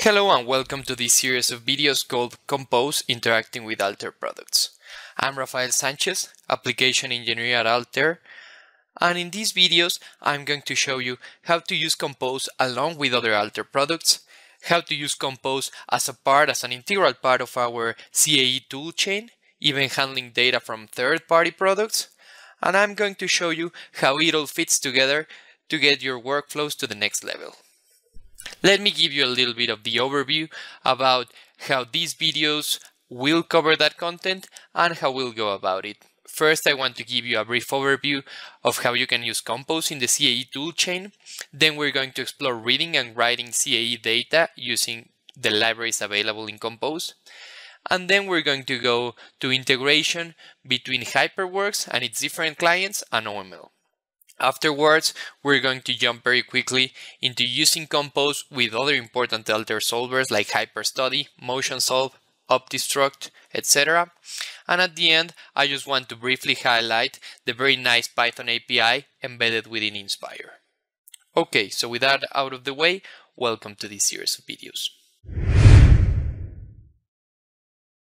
Hello and welcome to this series of videos called Compose Interacting with Altair Products. I'm Rafael Sanchez, Application Engineer at Altair, and in these videos I'm going to show you how to use Compose along with other Altair products, how to use Compose as an integral part of our CAE toolchain, even handling data from third-party products, and I'm going to show you how it all fits together to get your workflows to the next level. Let me give you a little bit of the overview about how these videos will cover that content and how we'll go about it. First, I want to give you a brief overview of how you can use Compose in the CAE toolchain. Then we're going to explore reading and writing CAE data using the libraries available in Compose. And then we're going to go to integration between HyperWorks and its different clients and OML. Afterwards, we're going to jump very quickly into using Compose with other important Altair solvers like HyperStudy, MotionSolve, OptiStruct, etc. And at the end, I just want to briefly highlight the very nice Python API embedded within Inspire. Okay, so with that out of the way, welcome to this series of videos.